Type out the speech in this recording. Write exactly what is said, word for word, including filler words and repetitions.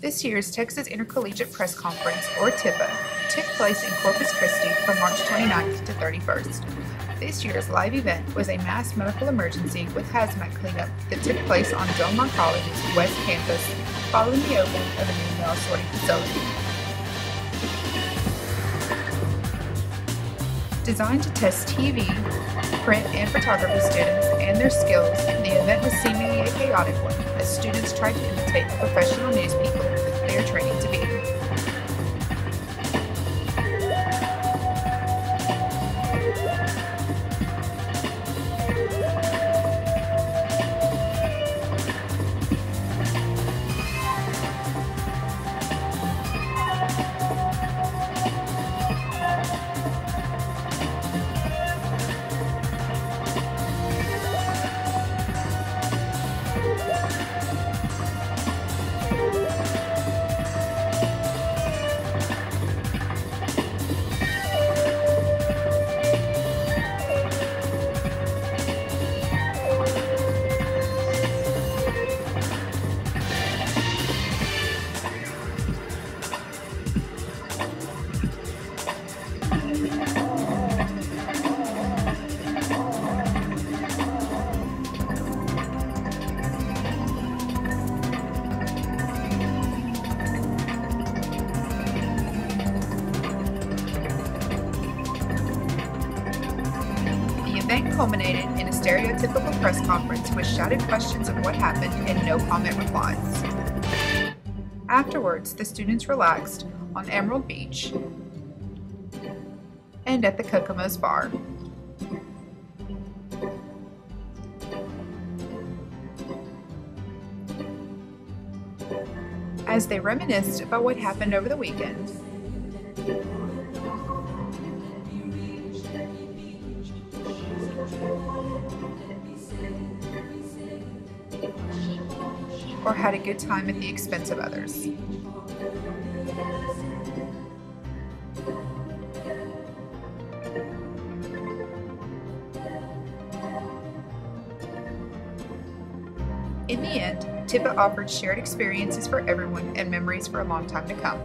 This year's Texas Intercollegiate Press Conference, or TIPA, took place in Corpus Christi from March twenty-ninth to thirty-first. This year's live event was a mass medical emergency with hazmat cleanup that took place on Del Mar College's West Campus following the opening of a new mail sorting facility. Designed to test T V, print, and photography students and their skills, the event was seemingly a chaotic one as students tried to imitate the professional news people that they are training to be. The event culminated in a stereotypical press conference with shouted questions of what happened and no comment replies. Afterwards, the students relaxed on Emerald Beach and at the Kokomo's Bar. As they reminisced about what happened over the weekend, or had a good time at the expense of others. In the end, TIPA offered shared experiences for everyone and memories for a long time to come.